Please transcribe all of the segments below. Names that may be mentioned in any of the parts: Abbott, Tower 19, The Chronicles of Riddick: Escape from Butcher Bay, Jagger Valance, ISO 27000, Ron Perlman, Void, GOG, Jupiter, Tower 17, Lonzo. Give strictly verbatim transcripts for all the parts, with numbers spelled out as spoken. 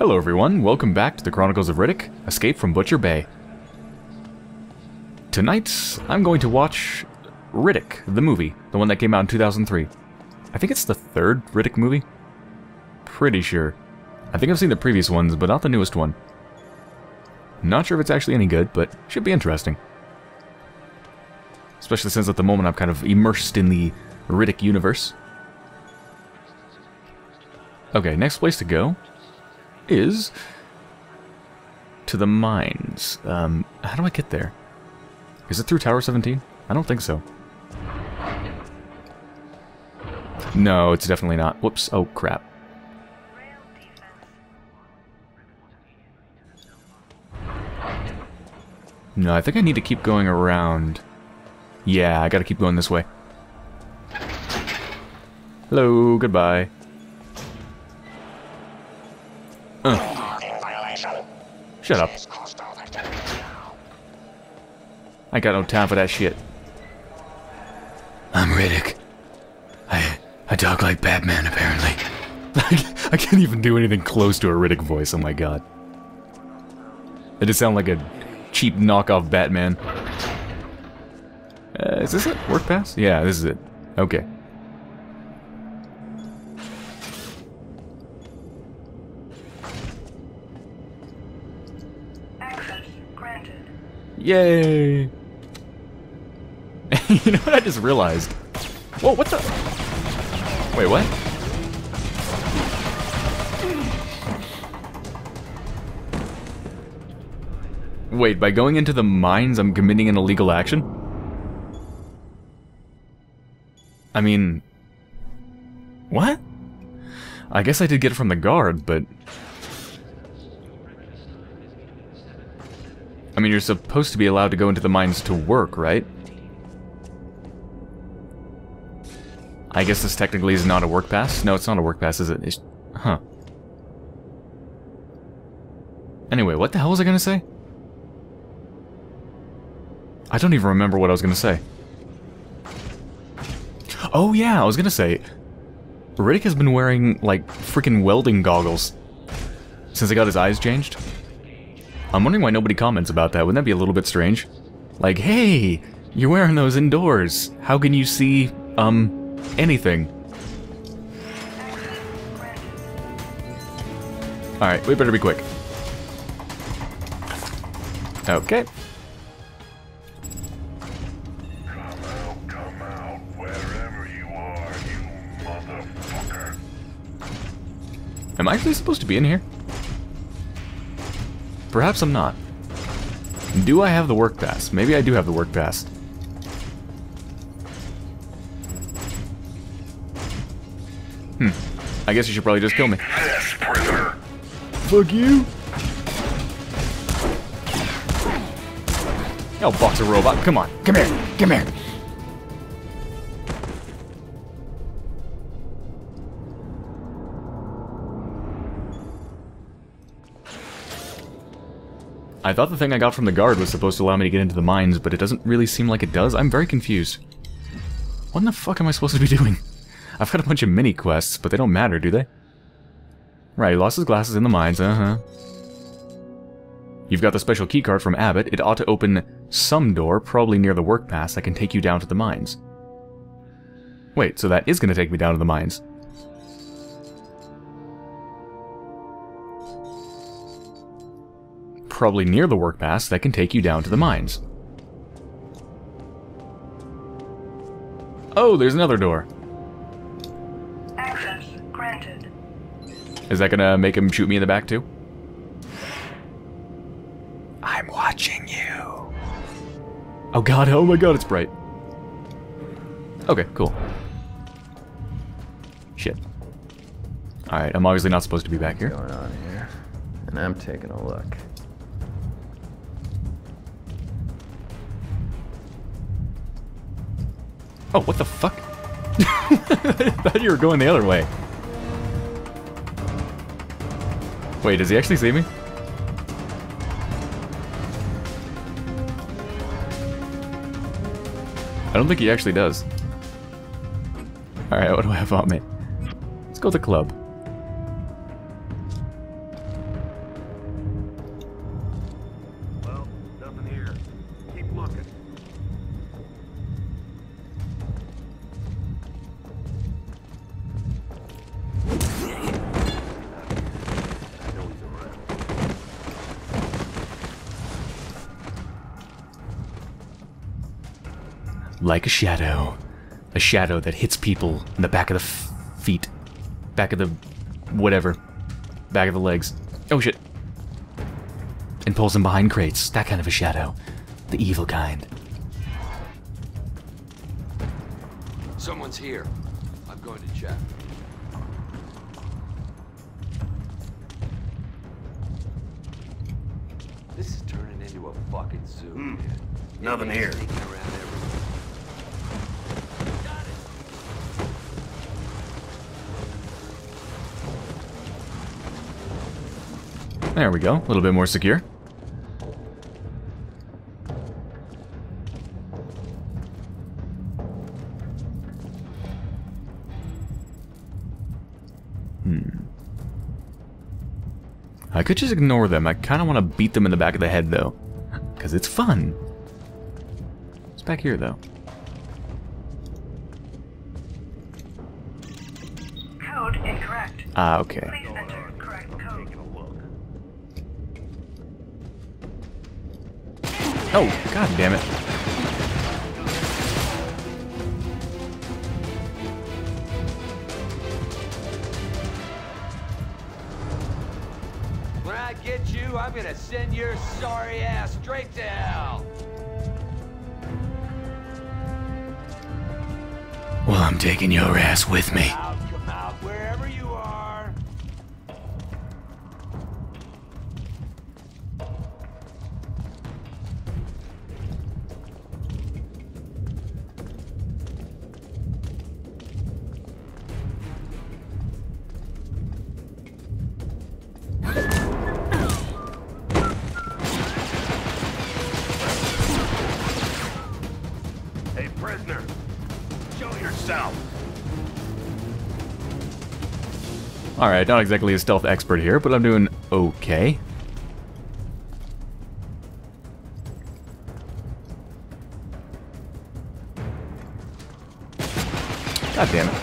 Hello everyone, welcome back to The Chronicles of Riddick: Escape from Butcher Bay. Tonight, I'm going to watch Riddick, the movie, the one that came out in two thousand three. I think it's the third Riddick movie? Pretty sure. I think I've seen the previous ones, but not the newest one. Not sure if it's actually any good, but should be interesting. Especially since at the moment I'm kind of immersed in the Riddick universe. Okay, next place to go is to the mines. Um, how do I get there? Is it through Tower seventeen? I don't think so. No, it's definitely not. Whoops. Oh, crap. No, I think I need to keep going around. Yeah, I gotta keep going this way. Hello, goodbye. Ugh. Shut up. I got no time for that shit. I'm Riddick. I I talk like Batman, apparently. I can't even do anything close to a Riddick voice, oh my god. It just sounds like a cheap knockoff Batman. Uh, is this it? Work pass? Yeah, this is it. Okay. Yay! You know what I just realized? Whoa, what the? Wait, what? Wait, by going into the mines, I'm committing an illegal action? I mean... what? I guess I did get it from the guard, but... I mean, you're supposed to be allowed to go into the mines to work, right? I guess this technically is not a work pass. No, it's not a work pass, is it? It's, huh. Anyway, what the hell was I gonna say? I don't even remember what I was gonna say. Oh yeah, I was gonna say... Riddick has been wearing, like, freaking welding goggles since he got his eyes changed. I'm wondering why nobody comments about that. Wouldn't that be a little bit strange? Like, hey, you're wearing those indoors. How can you see, um, anything? Alright, we better be quick. Okay. Come out, come out, wherever you are, you motherfucker. Am I actually supposed to be in here? Perhaps I'm not. Do I have the work pass? Maybe I do have the work pass. Hmm. I guess you should probably just kill me. Yes, prisoner. Fuck you. I'll box a robot. Come on. Come here. Come here. I thought the thing I got from the guard was supposed to allow me to get into the mines, but it doesn't really seem like it does. I'm very confused. What in the fuck am I supposed to be doing? I've got a bunch of mini-quests, but they don't matter, do they? Right, he lost his glasses in the mines, uh-huh. You've got the special keycard from Abbott. It ought to open some door, probably near the work pass, that can take you down to the mines. Wait, so that is going to take me down to the mines. Probably near the work pass that can take you down to the mines. Oh, there's another door. Access granted. Is that gonna make him shoot me in the back too? I'm watching you. Oh god, oh my god, it's bright. Okay, cool. Shit. Alright, I'm obviously not supposed to be back here. What's going on here? And I'm taking a look. Oh, what the fuck? I thought you were going the other way. Wait, does he actually see me? I don't think he actually does. Alright, what do I have on me? Let's go to the club. like a shadow. A shadow that hits people in the back of the f feet. Back of the... whatever. Back of the legs. Oh shit. And pulls them behind crates. That kind of a shadow. The evil kind. Someone's here. I'm going to check. This is turning into a fucking zoo. Mm. Nothing here. There we go, a little bit more secure. Hmm. I could just ignore them. I kind of want to beat them in the back of the head, though. Because it's fun. It's back here, though. Code incorrect. Ah, okay. Please enter correct code. Oh, god damn it. When I get you, I'm gonna send your sorry ass straight to hell. Well, I'm taking your ass with me. Come out, come out, wherever you are. Alright, not exactly a stealth expert here, but I'm doing okay. God damn it.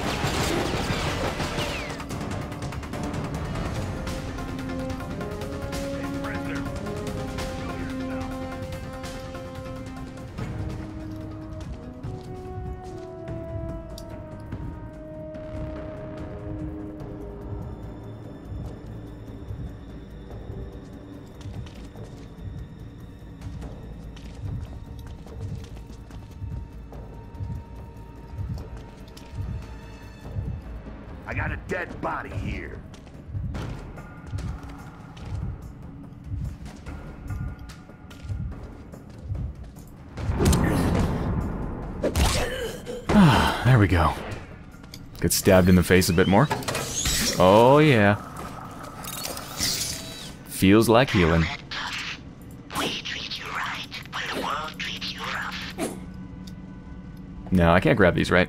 I got a dead body here. Ah, there we go. Get stabbed in the face a bit more. Oh yeah. Feels like healing. We treat you right, but the world treats you rough. No, I can't grab these, right?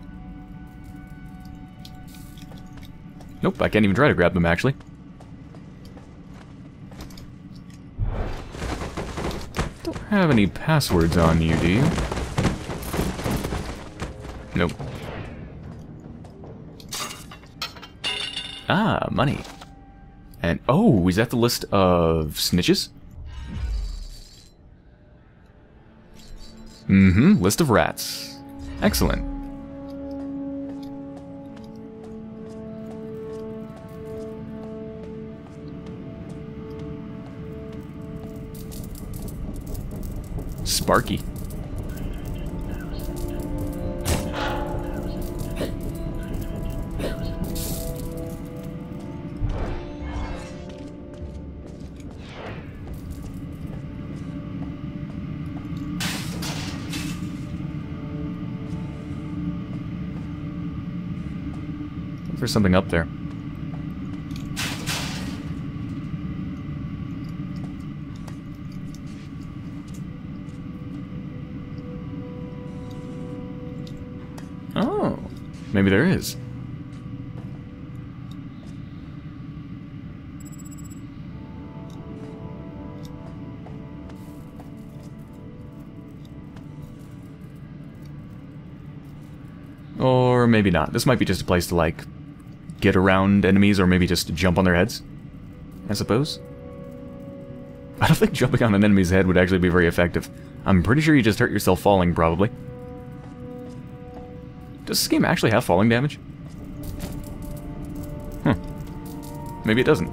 Nope, I can't even try to grab them, actually. Don't have any passwords on you, do you? Nope. Ah, money. And, oh, is that the list of snitches? Mm-hmm, list of rats. Excellent. Sparky. There's something up there. Maybe there is. Or maybe not. This might be just a place to, like, get around enemies or maybe just jump on their heads, I suppose. I don't think jumping on an enemy's head would actually be very effective. I'm pretty sure you just hurt yourself falling, probably. Does this game actually have falling damage? Hmm. Maybe it doesn't.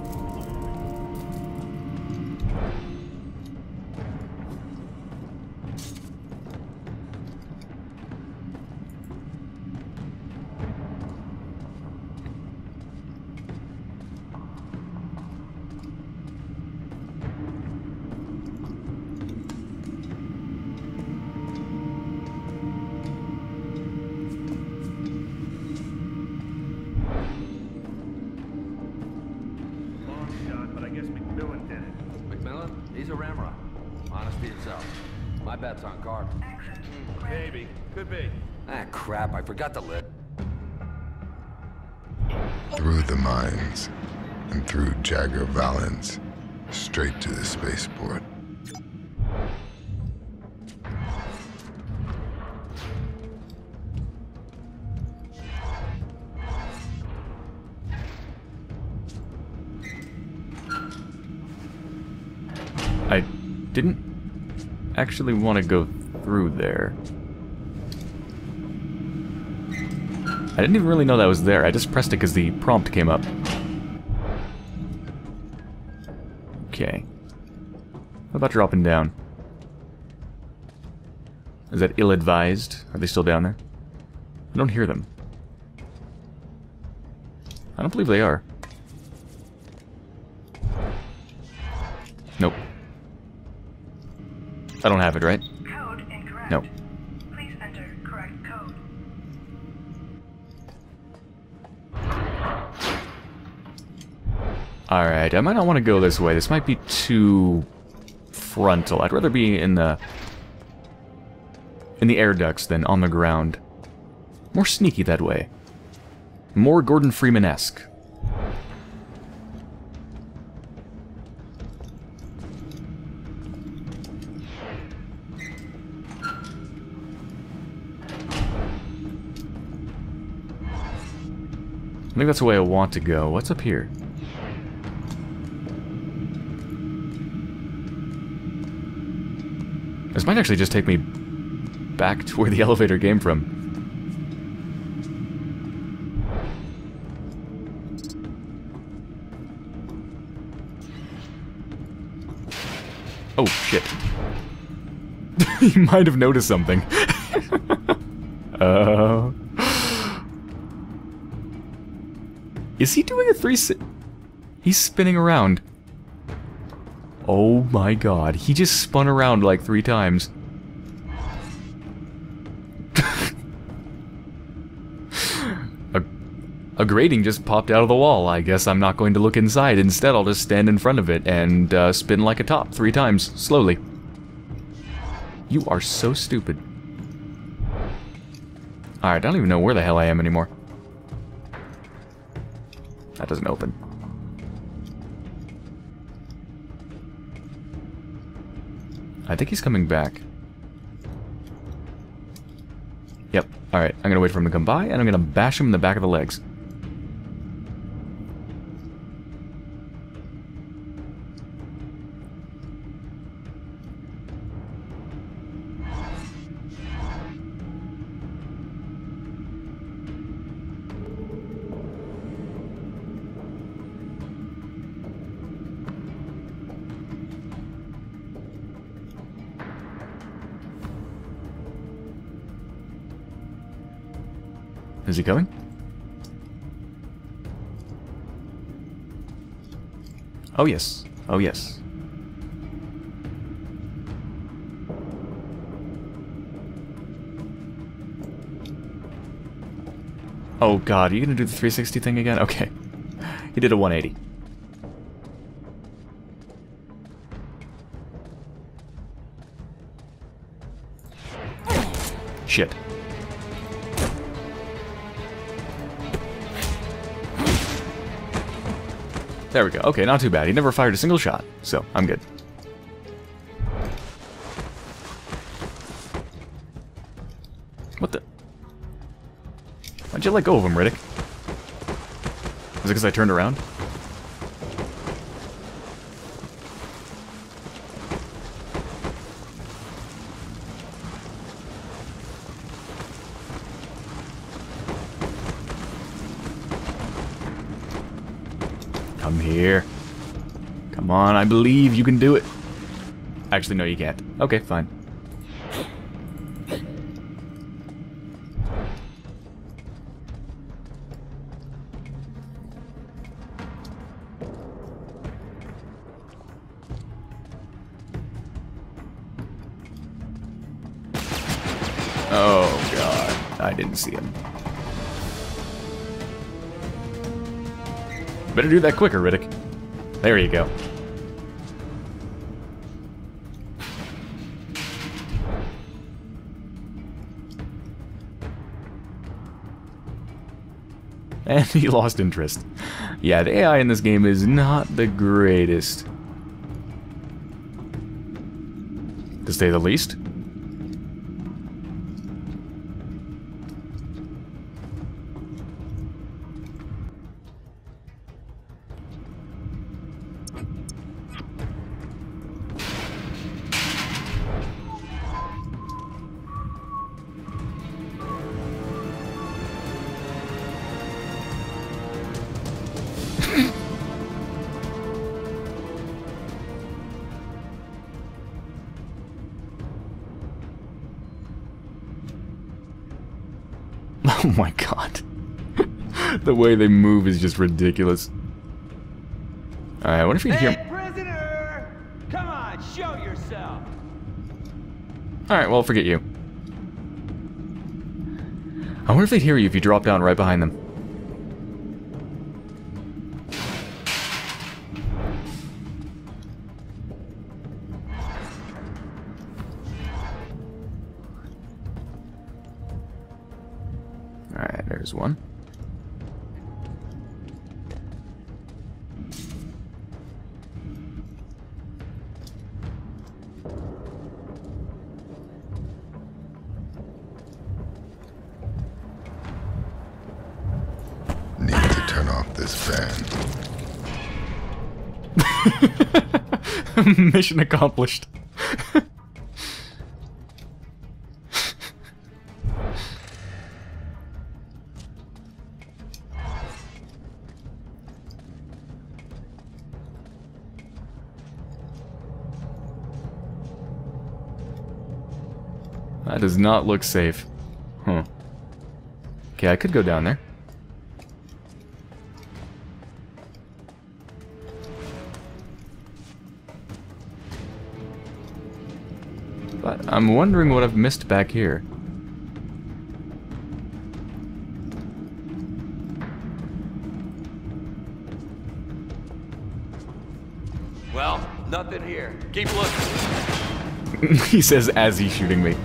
Forgot the lid. Through the mines, and through Jagger Valance, straight to the spaceport. I didn't actually want to go through there. I didn't even really know that was there. I just pressed it because the prompt came up. Okay. How about dropping down? Is that ill-advised? Are they still down there? I don't hear them. I don't believe they are. Nope. I don't have it, right? Code incorrect. Nope. Alright, I might not want to go this way. This might be too frontal. I'd rather be in the in the air ducts than on the ground. More sneaky that way. More Gordon Freeman-esque. I think that's the way I want to go. What's up here? This might actually just take me back to where the elevator came from. Oh, shit. You might have noticed something. uh, is he doing a three sixty? He's spinning around. Oh my god, he just spun around like three times. a, a grating just popped out of the wall. I guess I'm not going to look inside. Instead, I'll just stand in front of it and uh, spin like a top three times, slowly. You are so stupid. Alright, I don't even know where the hell I am anymore. That doesn't open. I think he's coming back. Yep. Alright, I'm going to wait for him to come by, and I'm going to bash him in the back of the legs. Is he coming? Oh yes. Oh yes. Oh god, are you gonna do the three sixty thing again? Okay. He did a one eighty. Shit. There we go. Okay, not too bad. He never fired a single shot, so I'm good. What the? Why'd you let go of him, Riddick? Was it because I turned around? Come here. Come on, I believe you can do it. Actually, no, you can't. Okay, fine. Oh, God. I didn't see him. Better do that quicker, Riddick. There you go. And he lost interest. Yeah, the A I in this game is not the greatest, to say the least. Oh my god. The way they move is just ridiculous. Alright, I wonder if you can hear... Hey, prisoner! Come on, show yourself! Alright, well, forget you. I wonder if they'd hear you if you dropped down right behind them. One. Need to turn off this fan. Mission accomplished. That does not look safe. Huh. Okay, I could go down there. But I'm wondering what I've missed back here. Well, nothing here. Keep looking. He says as he's shooting me.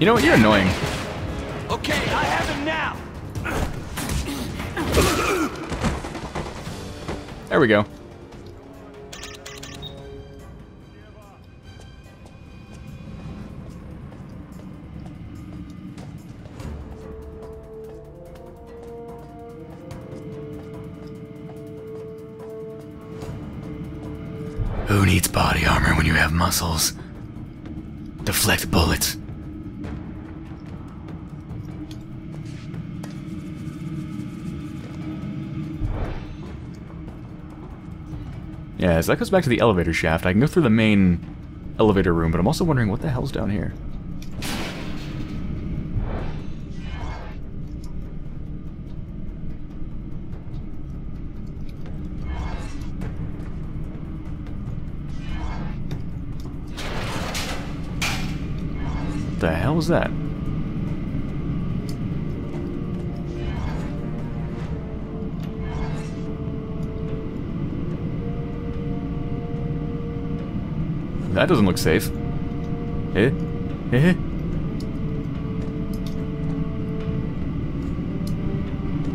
You know what? You're annoying. Okay, I have him now. There we go. Who needs body armor when you have muscles? Deflect bullets. Yeah, so that goes back to the elevator shaft. I can go through the main elevator room, but I'm also wondering what the hell's down here. What the hell was that? That doesn't look safe. Eh? Eh?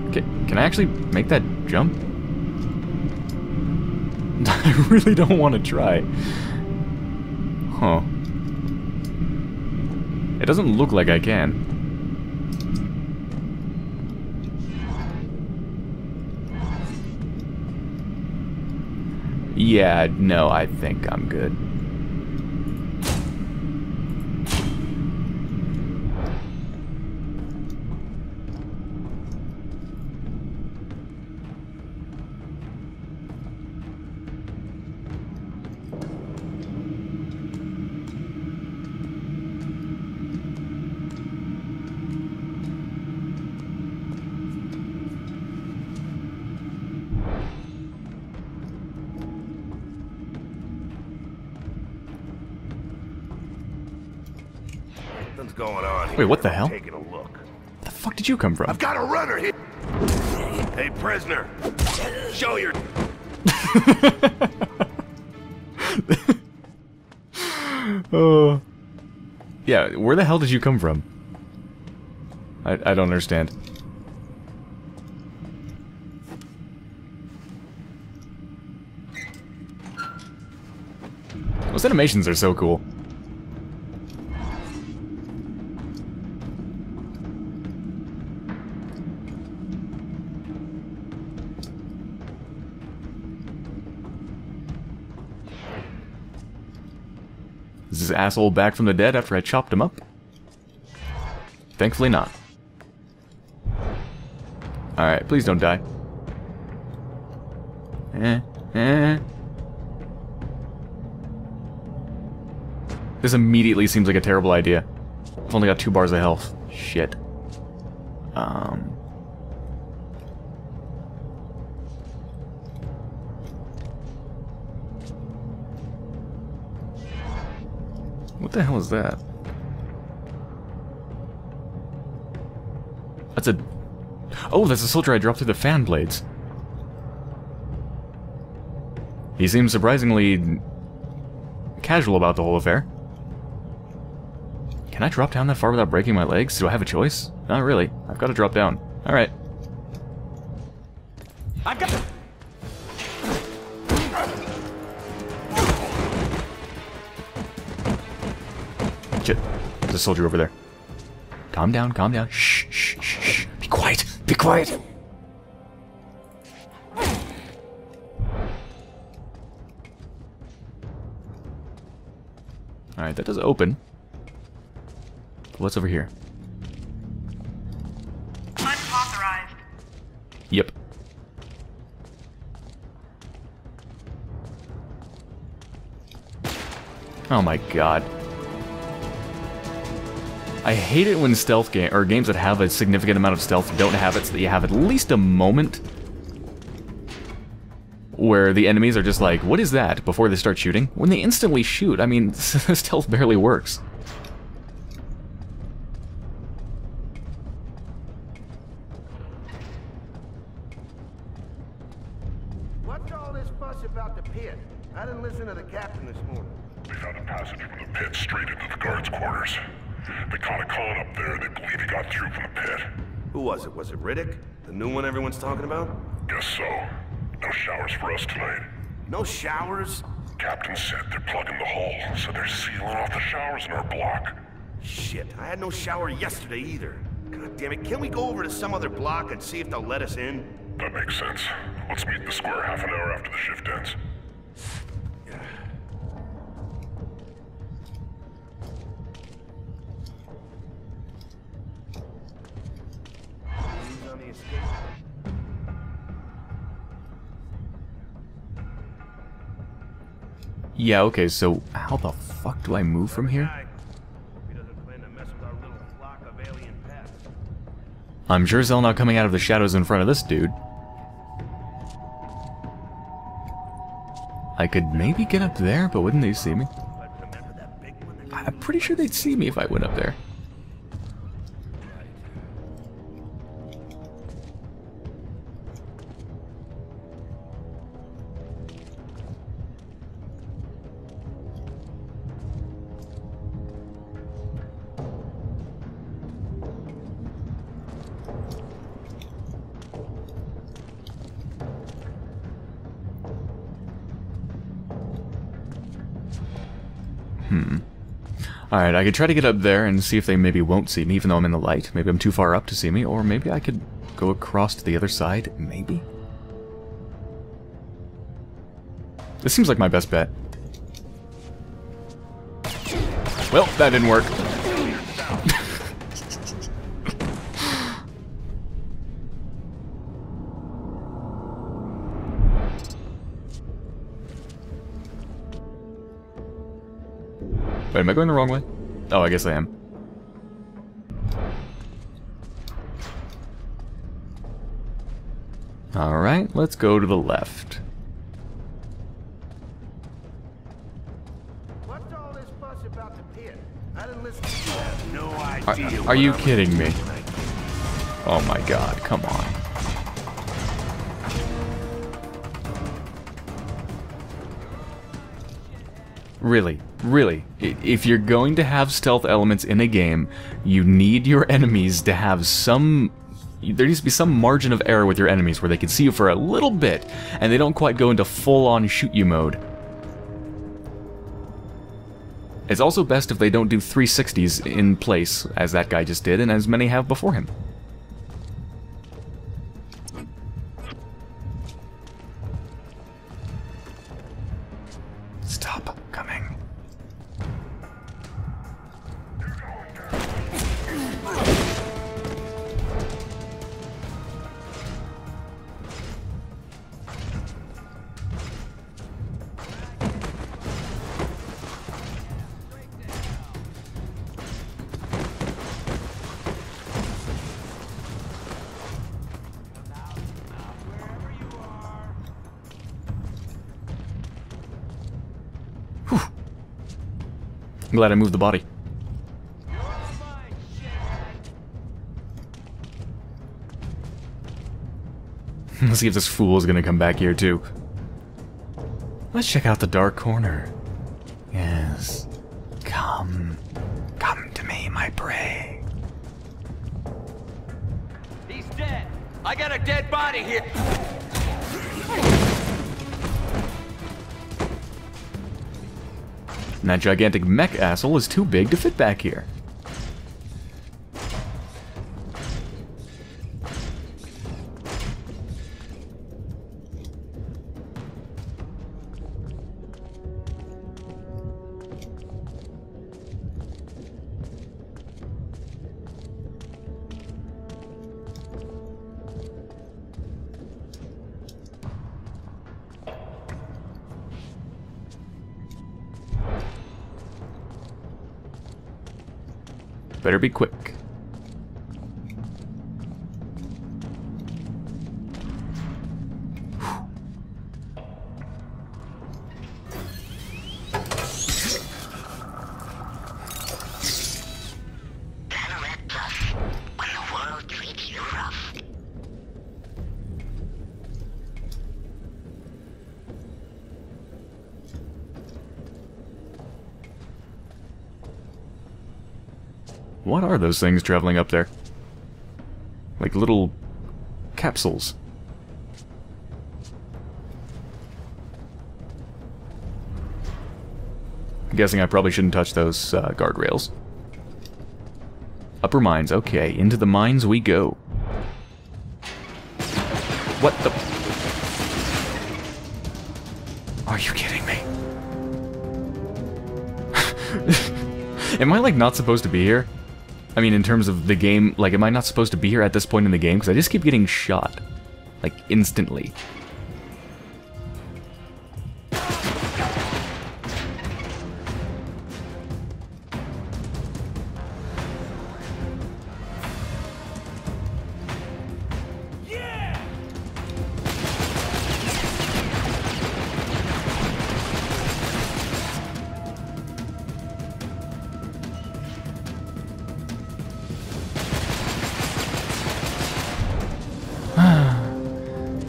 Okay, can I actually make that jump? I really don't want to try. Huh. It doesn't look like I can. Yeah, no, I think I'm good. something's going on here. Wait, what the hell? Taking a look. Where the fuck did you come from? I've got a runner here. Hey, prisoner, show your. Oh. Yeah, where the hell did you come from? I, I don't understand. Those animations are so cool. Is this asshole back from the dead after I chopped him up? Thankfully not. Alright, please don't die. Eh, eh. This immediately seems like a terrible idea. I've only got two bars of health. Shit. Um. What the hell is that? That's a... Oh, that's a soldier I dropped through the fan blades. He seems surprisingly casual about the whole affair. Can I drop down that far without breaking my legs? Do I have a choice? Not really. I've got to drop down. Alright. I've got... Shit. There's a soldier over there. Calm down, calm down. Shh, shh, shh, shh. Be quiet, be quiet! Alright, that does open. What's over here? Unauthorized. Yep. Oh my god. I hate it when stealth game or games that have a significant amount of stealth don't have it so that you have at least a moment where the enemies are just like, what is that? Before they start shooting. When they instantly shoot, I mean, stealth barely works. Was it Riddick? The new one everyone's talking about? Guess so. No showers for us tonight. No showers? Captain said they're plugging the hole, so they're sealing off the showers in our block. Shit, I had no shower yesterday either. God damn it, can we go over to some other block and see if they'll let us in? That makes sense. Let's meet the square half an hour after the shift ends. Yeah, okay, so how the fuck do I move from here? I'm sure as hell not coming out of the shadows in front of this dude. I could maybe get up there, but wouldn't they see me? I'm pretty sure they'd see me if I went up there. Hmm. Alright, I could try to get up there and see if they maybe won't see me, even though I'm in the light. Maybe I'm too far up to see me, or maybe I could go across to the other side, maybe? This seems like my best bet. Well, that didn't work. Wait, am I going the wrong way? Oh, I guess I am. Alright, let's go to the left. What's all this fuss about the pit? Are, are you kidding me? Oh my god, come on. Really, really, if you're going to have stealth elements in a game, you need your enemies to have some... There needs to be some margin of error with your enemies where they can see you for a little bit, and they don't quite go into full-on shoot-you mode. It's also best if they don't do three sixties in place, as that guy just did, and as many have before him. Stop coming. I'm glad I moved the body. Let's see if this fool is gonna come back here too. Let's check out the dark corner. Yes. Come. Come to me, my prey. He's dead. I got a dead body here. And that gigantic mech asshole is too big to fit back here. Better be quick. Whew. What are those things traveling up there? Like little capsules. I'm guessing I probably shouldn't touch those uh, guardrails. Upper mines, okay. Into the mines we go. What the... Are you kidding me? Am I like not supposed to be here? I mean, in terms of the game, like, am I not supposed to be here at this point in the game? Because I just keep getting shot. Like, instantly.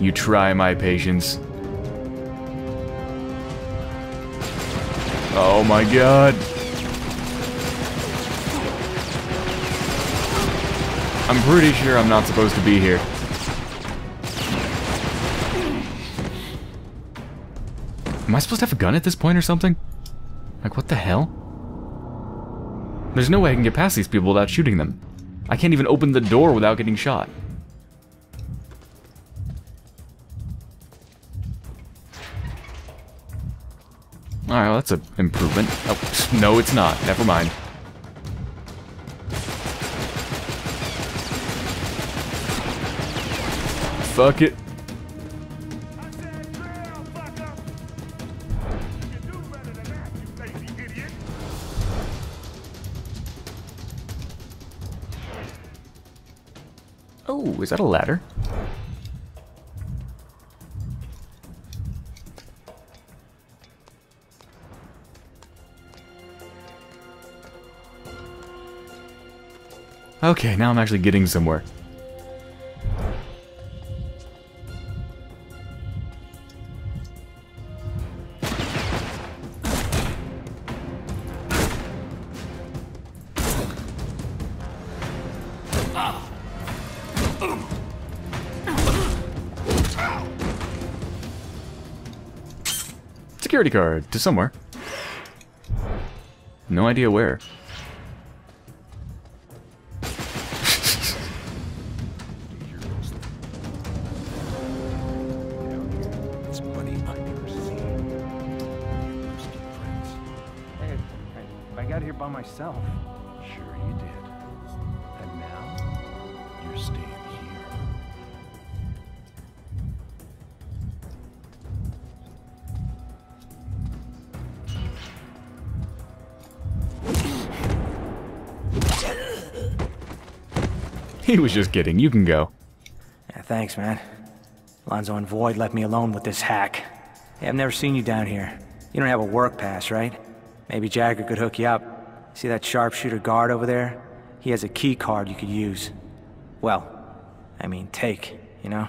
You try my patience. Oh my god. I'm pretty sure I'm not supposed to be here. Am I supposed to have a gun at this point or something? Like, what the hell? There's no way I can get past these people without shooting them. I can't even open the door without getting shot. Alright, well, that's an improvement. Oh, no, it's not. Never mind. Fuck it. Oh, is that a ladder? Okay, now I'm actually getting somewhere. Security card to somewhere. No idea where. I got here by myself. Sure you did. And now you're staying here. He was just kidding. You can go. Yeah, thanks, man. Lonzo and Void left me alone with this hack. Hey, I've never seen you down here. You don't have a work pass, right? Maybe Jagger could hook you up. See that sharpshooter guard over there? He has a key card you could use. Well, I mean, take, you know?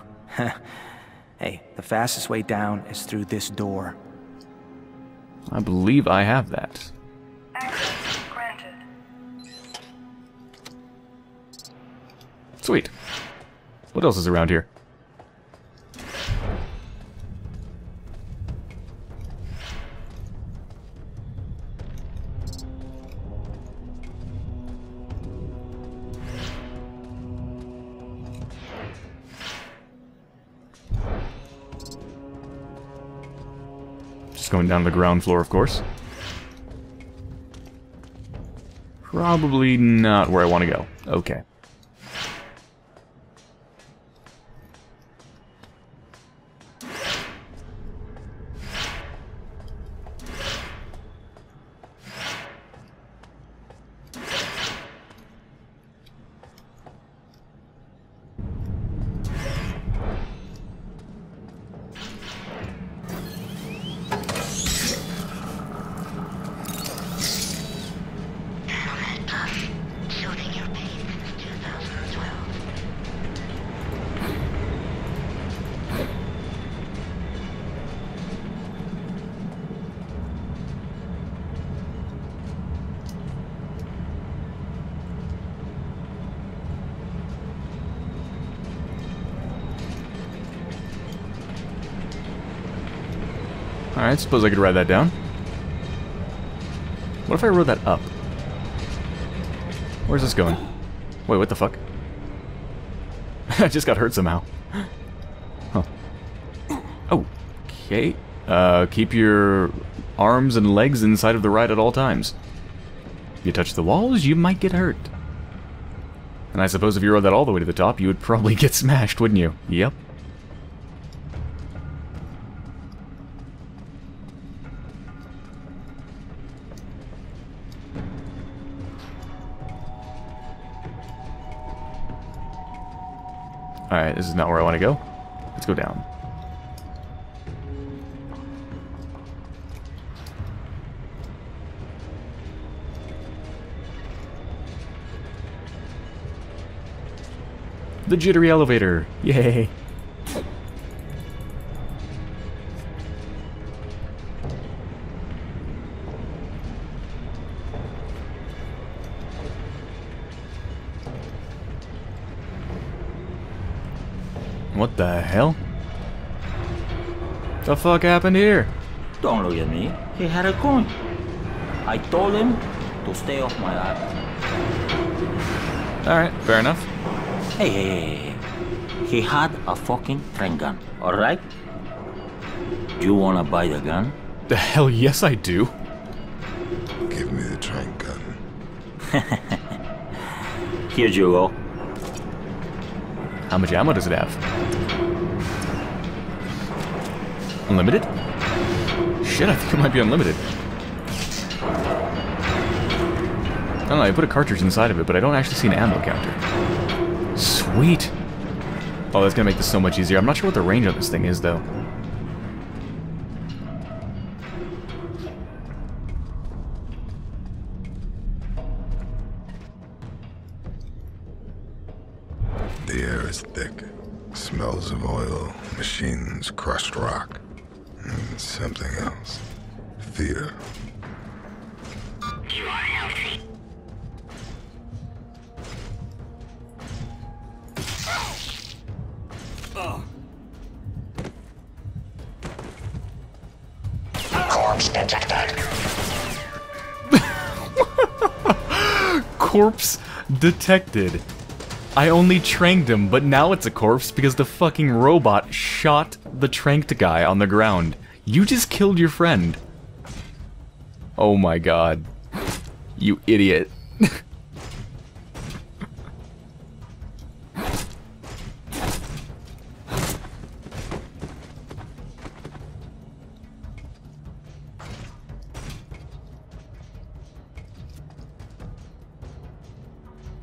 Hey, the fastest way down is through this door. I believe I have that. Access granted. Sweet. What else is around here? Going down to the ground floor, of course. Probably not where I want to go. Okay. Alright, suppose I could write that down. What if I wrote that up? Where's this going? Wait, what the fuck? I just got hurt somehow. Huh. Oh, okay. Uh, keep your arms and legs inside of the ride at all times. If you touch the walls, you might get hurt. And I suppose if you rode that all the way to the top, you would probably get smashed, wouldn't you? Yep. Alright, this is not where I want to go. Let's go down. The jittery elevator. Yay. What the hell? The fuck happened here? Don't look at me. He had a gun. I told him to stay off my lap. Alright, fair enough. Hey, hey, hey, hey. He had a fucking train gun, alright? Do you wanna buy the gun? The hell yes I do. Give me the train gun. Here you go. How much ammo does it have? Unlimited? Shit, I think it might be unlimited. I don't know, I put a cartridge inside of it, but I don't actually see an ammo counter. Sweet! Oh, that's gonna make this so much easier. I'm not sure what the range on this thing is, though. The air is thick. Smells of oil, machines, crushed rock, and something else. Fear. You are healthy. Oh. Corpse detected. Corpse detected. I only tranked him, but now it's a corpse because the fucking robot shot the tranked guy on the ground. You just killed your friend. Oh my god. You idiot.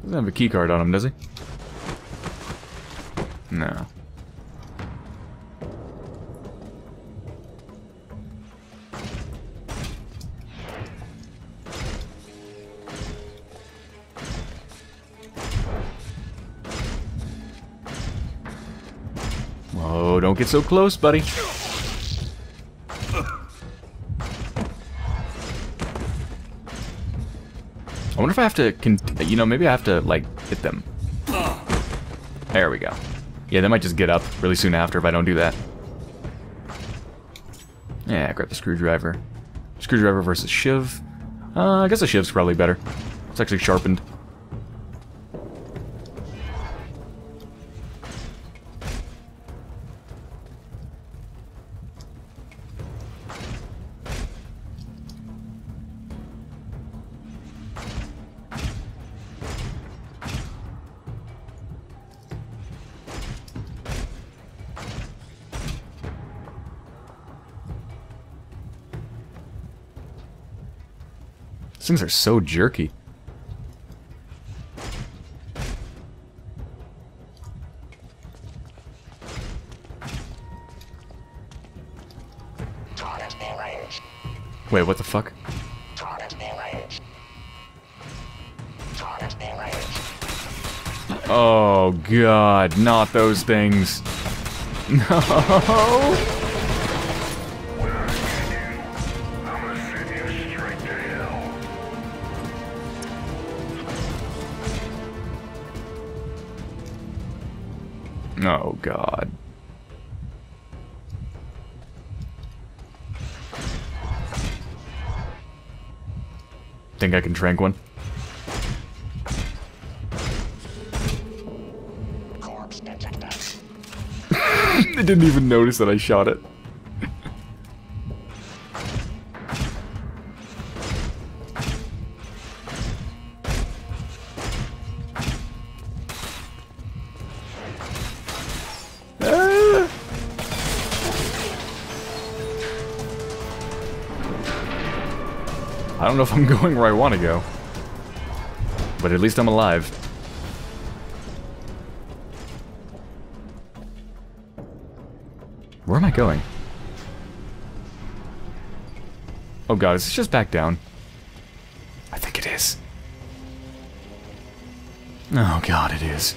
Doesn't have a keycard on him, does he? No. Whoa, don't get so close, buddy. I wonder if I have to, con you know, maybe I have to, like, hit them. There we go. Yeah, they might just get up really soon after if I don't do that. Yeah, grab the screwdriver. Screwdriver versus shiv. Uh, I guess a shiv's probably better. It's actually sharpened. These things are so jerky. Target in range. Wait, what the fuck? Target in range. Target in range. Oh god, not those things. No. Oh god. Think I can trank one? Corpse detected. They didn't even notice that I shot it. I don't know if I'm going where I want to go, but at least I'm alive. Where am I going? Oh god, is this just back down? I think it is. Oh god, it is.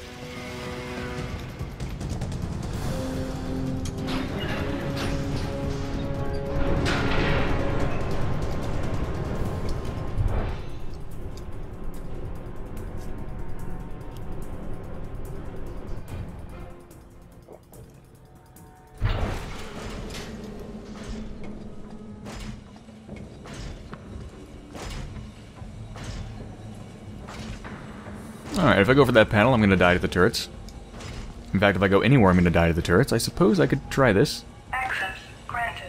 Alright, if I go for that panel, I'm gonna die to the turrets. In fact, if I go anywhere, I'm gonna die to the turrets. I suppose I could try this. Access granted.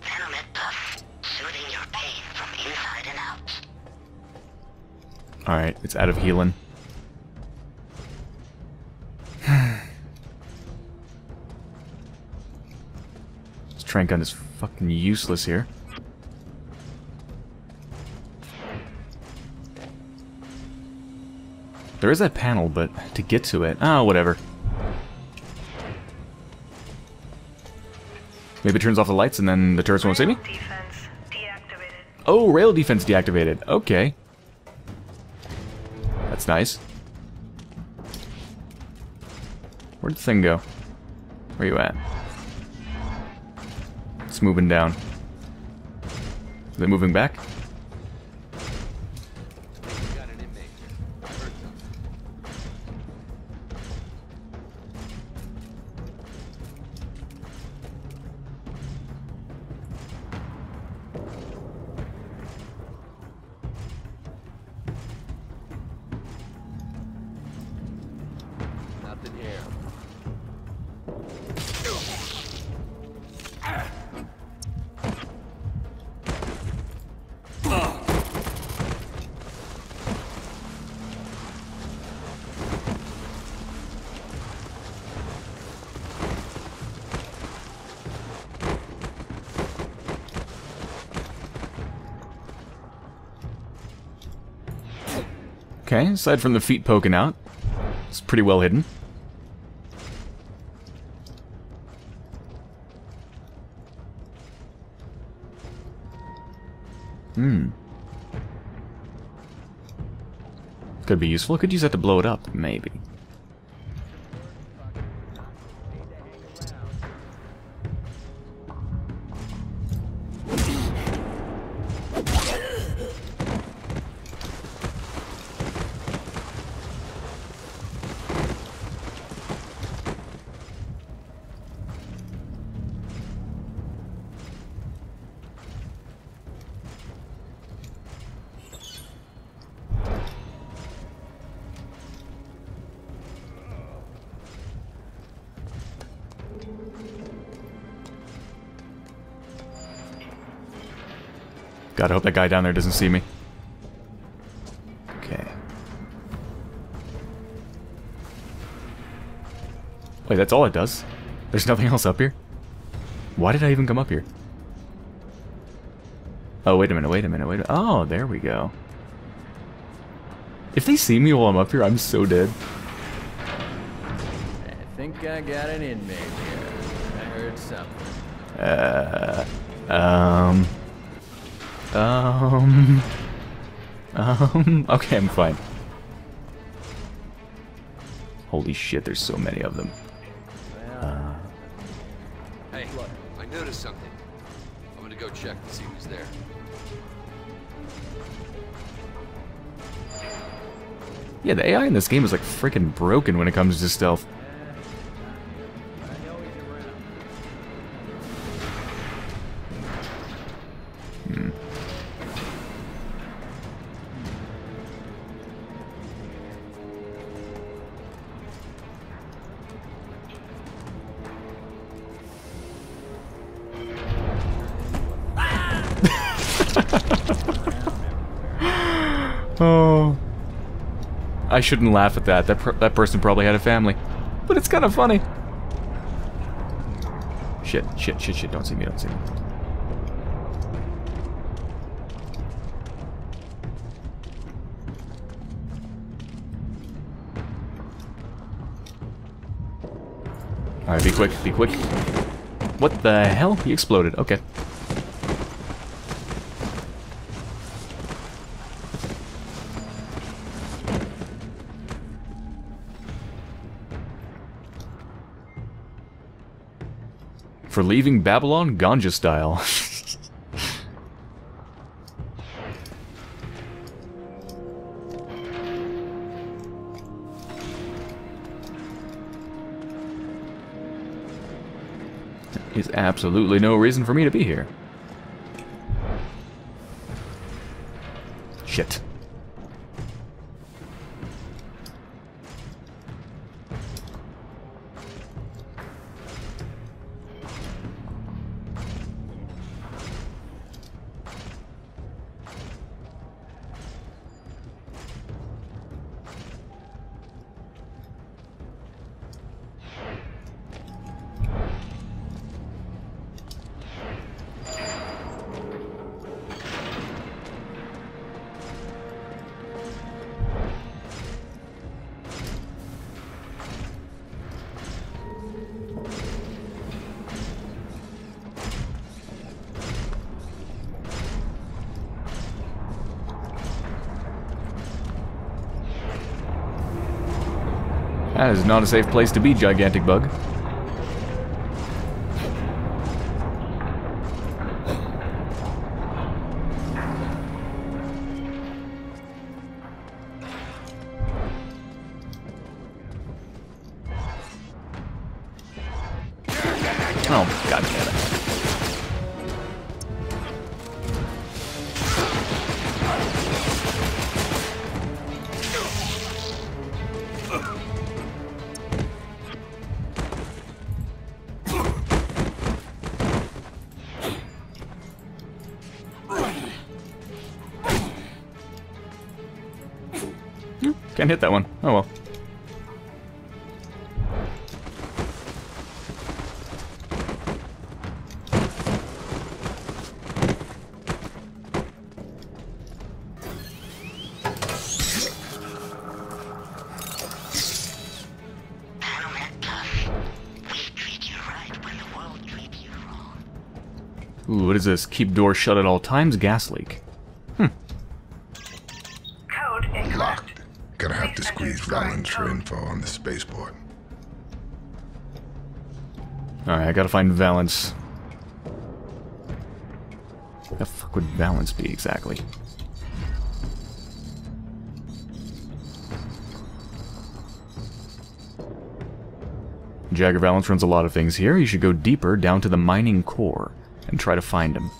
Helmet puff, soothing your pain from inside and out. Alright, it's out of healing. Trank gun is fucking useless here. There is that panel, but to get to it, ah, whatever. Maybe it turns off the lights and then the turrets won't see me? Defense deactivated. Oh, rail defense deactivated. Okay. That's nice. Where'd the thing go? Where you at? It's moving down. Is it moving back? Okay, aside from the feet poking out, it's pretty well hidden. Hmm. Could be useful. Could use that to blow it up, maybe. God, I hope that guy down there doesn't see me. Okay. Wait, that's all it does? There's nothing else up here? Why did I even come up here? Oh, wait a minute, wait a minute, wait a minute. Oh, there we go. If they see me while I'm up here, I'm so dead. I think I got an inmate here. I heard something. Uh... Um... Um, um, okay, I'm fine. Holy shit, there's so many of them. Uh, hey, look, I noticed something. I'm gonna go check to see who's there. Yeah, the A I in this game is like freaking broken when it comes to stealth. Oh, I shouldn't laugh at that. That per that person probably had a family, but it's kind of funny. Shit! Shit! Shit! Shit! Don't see me! Don't see me! All right, be quick! Be quick! What the hell? He exploded. Okay. For leaving Babylon ganja style. There is absolutely no reason for me to be here. Shit. That is not a safe place to be, gigantic bug. Can't hit that one. Oh well. Ooh, what is this? Keep doors shut at all times, gas leak. Valance for info on the spaceport. Alright, I gotta find Valance. Where the fuck would Valance be exactly? Jagger Valance runs a lot of things here. You should go deeper down to the mining core and try to find him.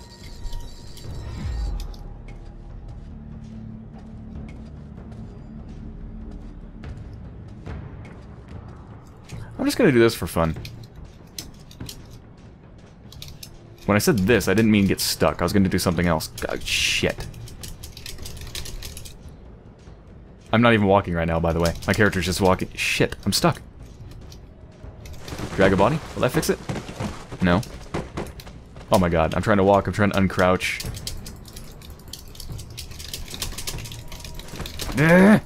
I'm just gonna do this for fun. When I said this, I didn't mean get stuck. I was gonna do something else. God, shit. I'm not even walking right now, by the way. My character's just walking. Shit, I'm stuck. Drag a body? Will that fix it? No. Oh my god, I'm trying to walk. I'm trying to uncrouch. Ugh.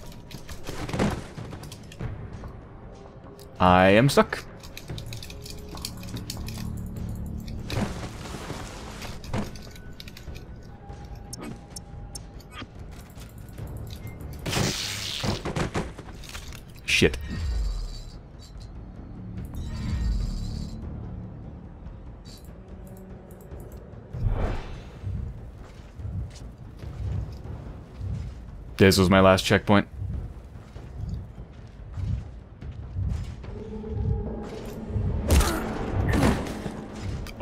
I am stuck. Shit. This was my last checkpoint.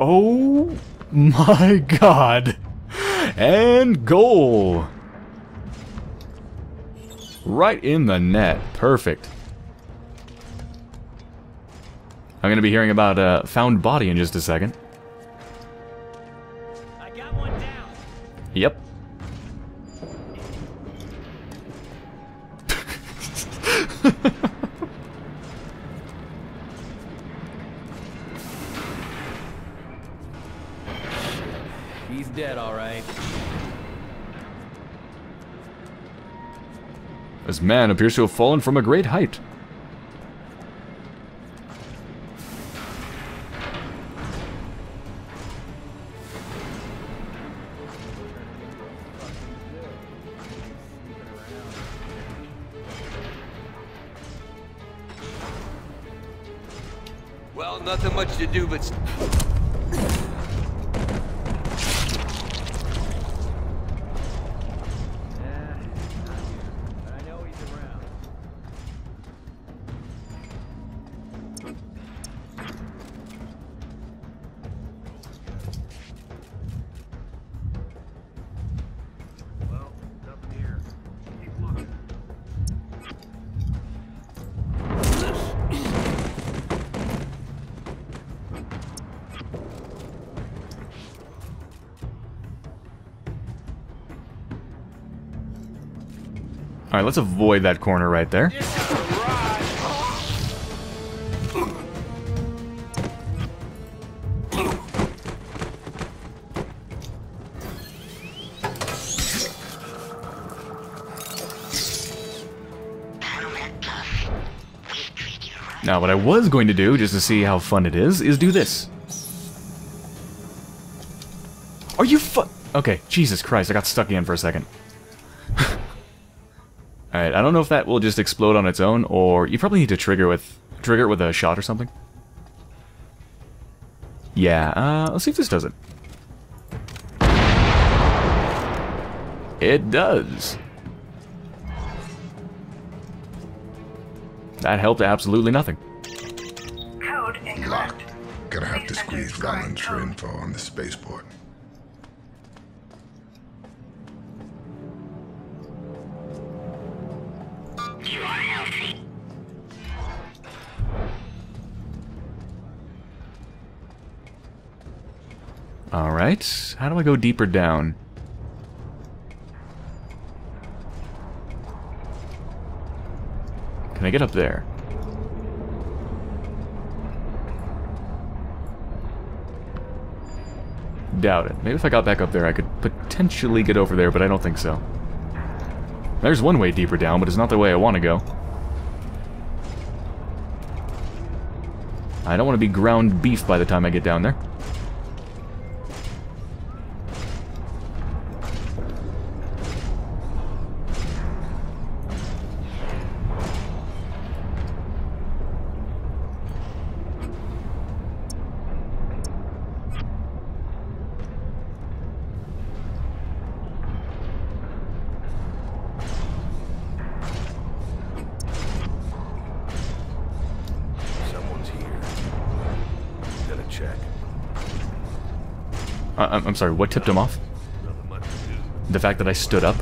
Oh my god. And goal. Right in the net. Perfect. I'm going to be hearing about uh, found body in just a second. I got one down. Yep. This man appears to have fallen from a great height. Well, nothing much to do but... Alright, let's avoid that corner right there. Now, what I was going to do, just to see how fun it is, is do this. Are you fu- Okay, Jesus Christ, I got stuck in for a second. Alright, I don't know if that will just explode on its own, or you probably need to trigger with trigger it with a shot or something. Yeah, uh, let's see if this does it. It does! That helped absolutely nothing. Code incorrect. Locked. Gonna have to squeeze Valance for info on the spaceport. You are healthy. Alright, how do I go deeper down? Can I get up there? Doubt it. Maybe if I got back up there I could potentially get over there, but I don't think so. There's one way deeper down, but it's not the way I want to go. I don't want to be ground beef by the time I get down there. I'm sorry, what tipped him off? The fact that I stood up?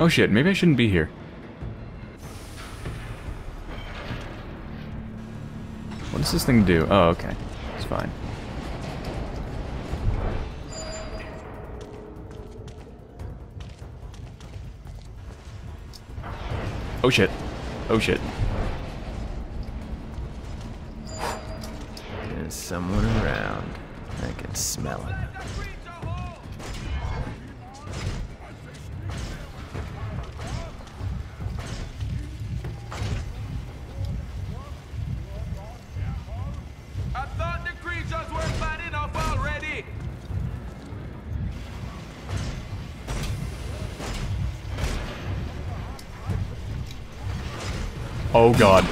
Oh shit, maybe I shouldn't be here. What does this thing do? Oh, okay. It's fine. Oh shit. Oh shit. There's someone around. I can smell it. Oh god.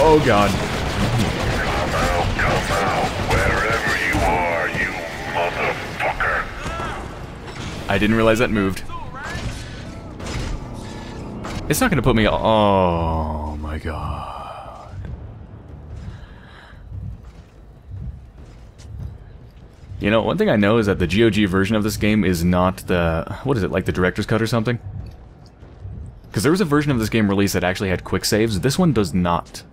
Oh god. Come out, come out, wherever you are, you motherfucker. I didn't realize that moved. It's not gonna put me. Oh my god. You know, one thing I know is that the G O G version of this game is not the. What is it, like the director's cut or something? Because there was a version of this game released that actually had quick saves. This one does not.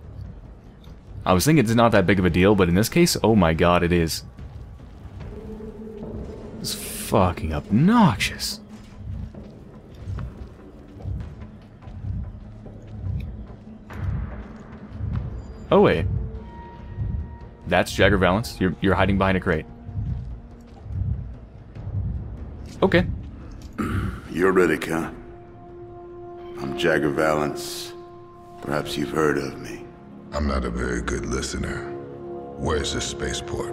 I was thinking it's not that big of a deal, but in this case, oh my god, it is. It's fucking obnoxious. Oh wait. That's Jagger Valance. You're, you're hiding behind a crate. Okay. You're Riddick, huh? I'm Jagger Valance. Perhaps you've heard of me. I'm not a very good listener. Where's the spaceport?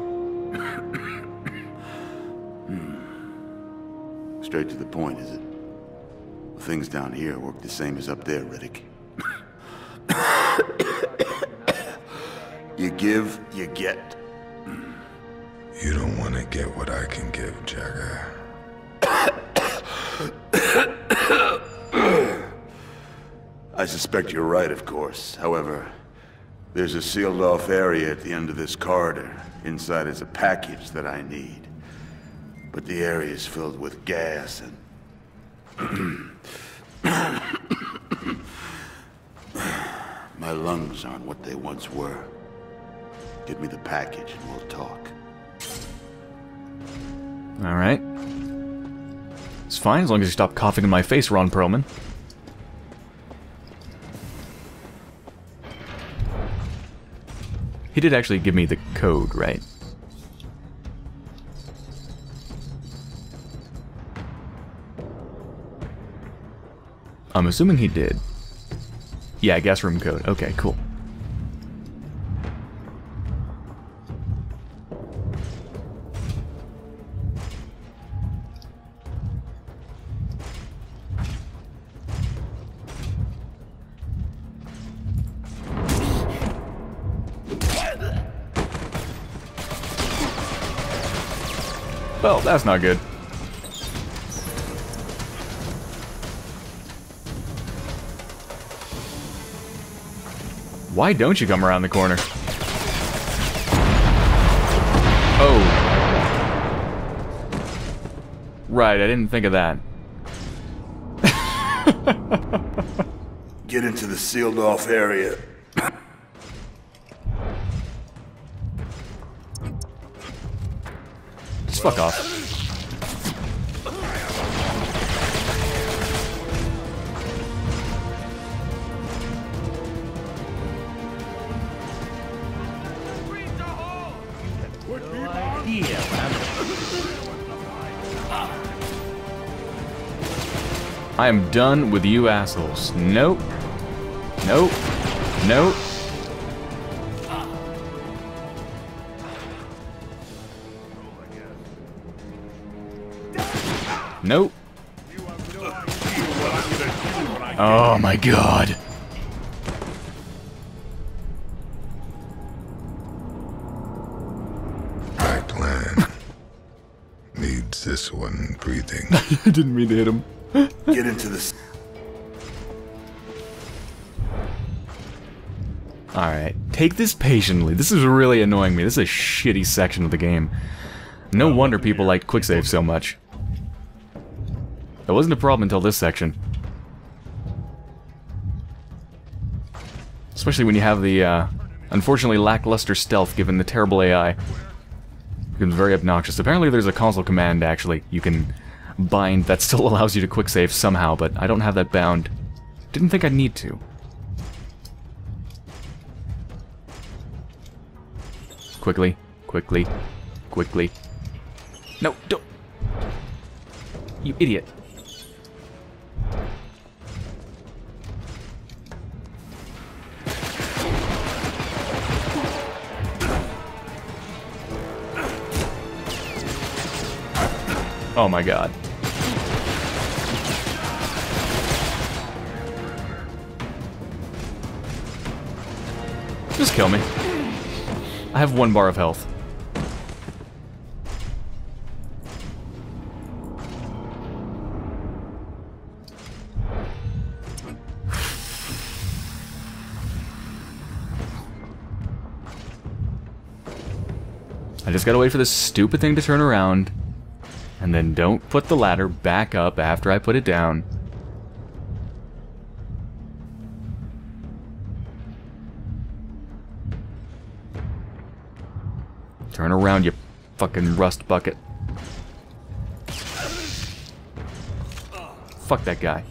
hmm. Straight to the point, is it? Well, things down here work the same as up there, Riddick. You give, you get. You don't want to get what I can give, Jagger. I suspect you're right, of course. However, there's a sealed-off area at the end of this corridor. Inside is a package that I need. But the area is filled with gas and... My lungs aren't what they once were. Get me the package and we'll talk. Alright. It's fine, as long as you stop coughing in my face, Ron Perlman. He did actually give me the code, right? I'm assuming he did. Yeah, guest room code. Okay, cool. Well, that's not good. Why don't you come around the corner? Oh. Right, I didn't think of that. Get into the sealed off area. Just fuck off. I am done with you assholes. Nope. Nope. Nope. Nope. Oh my god. My plan needs this one breathing. I didn't mean to hit him. Get into this. Alright, take this patiently. This is really annoying me. This is a shitty section of the game. No wonder people like quicksave so much. That wasn't a problem until this section. Especially when you have the, uh, unfortunately lackluster stealth given the terrible A I. It becomes very obnoxious. Apparently there's a console command, actually. You can bind that still allows you to quicksave somehow, but I don't have that bound. Didn't think I'd need to. Quickly, quickly, quickly. No, don't! You idiot. Oh my god. Just kill me. I have one bar of health. I just gotta wait for this stupid thing to turn around, and then don't put the ladder back up after I put it down. Turn around, you fucking rust bucket. Fuck that guy.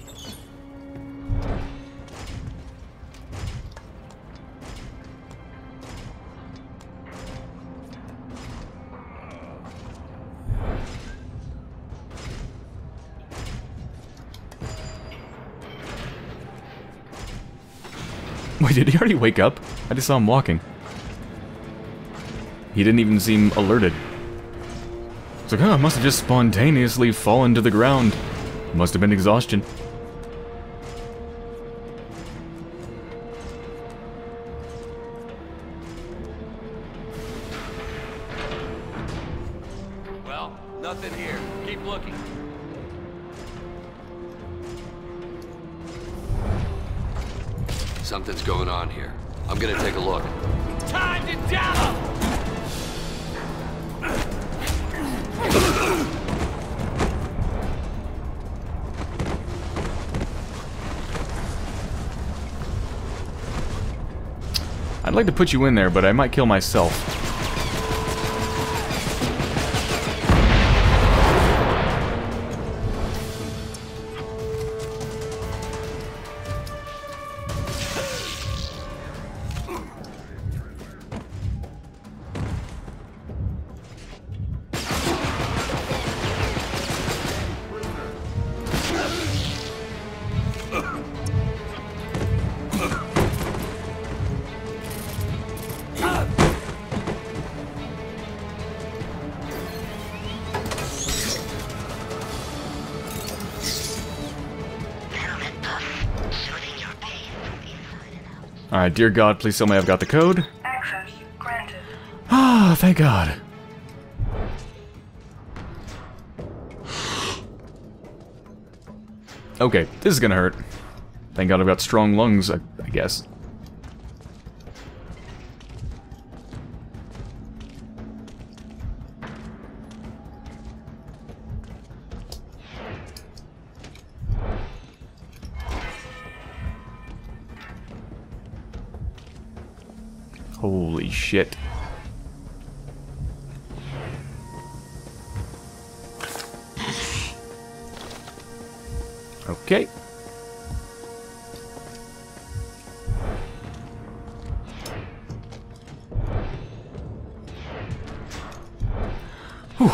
Wait, did he already wake up? I just saw him walking. He didn't even seem alerted. It's like, oh, I must have just spontaneously fallen to the ground. Must have been exhaustion. Well, nothing here. Keep looking. Something's going on here. I'm gonna take a look. Time to down! I'd like to put you in there, but I might kill myself. Alright, dear God, please tell me I've got the code. Access granted. Ah, thank God. Okay, this is gonna hurt. Thank God I've got strong lungs, I, I guess. Holy shit. Okay. Whew.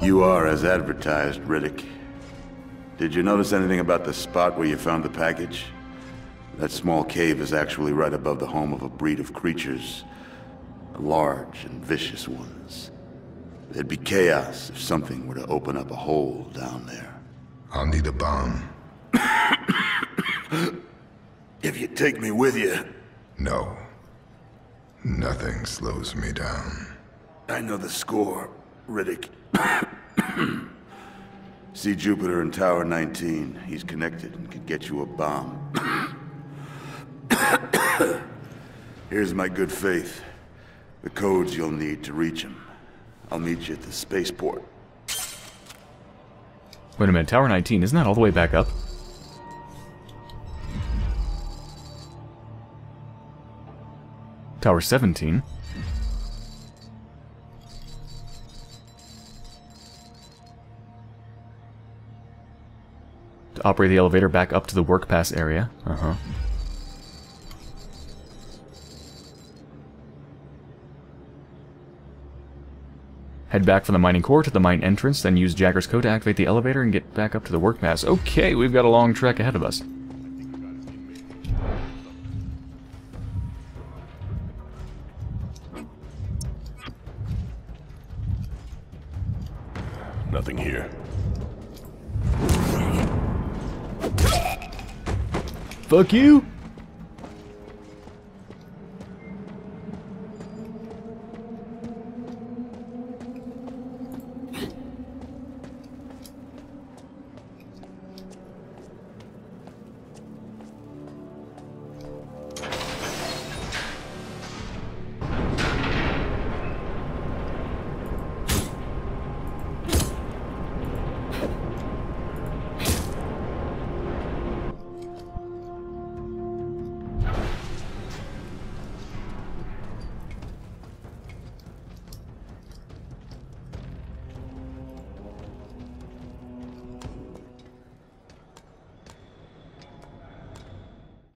You are, as advertised, Riddick. Did you notice anything about the spot where you found the package? That small cave is actually right above the home of a breed of creatures. Large and vicious ones. There'd be chaos if something were to open up a hole down there. I'll need a bomb. If you take me with you... No. Nothing slows me down. I know the score, Riddick. See Jupiter in Tower nineteen. He's connected and can get you a bomb. Here's my good faith. The codes you'll need to reach him. I'll meet you at the spaceport. Wait a minute, Tower nineteen, isn't that all the way back up? Tower seventeen? Operate the elevator back up to the work pass area. Uh-huh. Head back from the mining core to the mine entrance, then use Jagger's code to activate the elevator and get back up to the work pass. Okay, we've got a long trek ahead of us. Nothing here. Fuck you!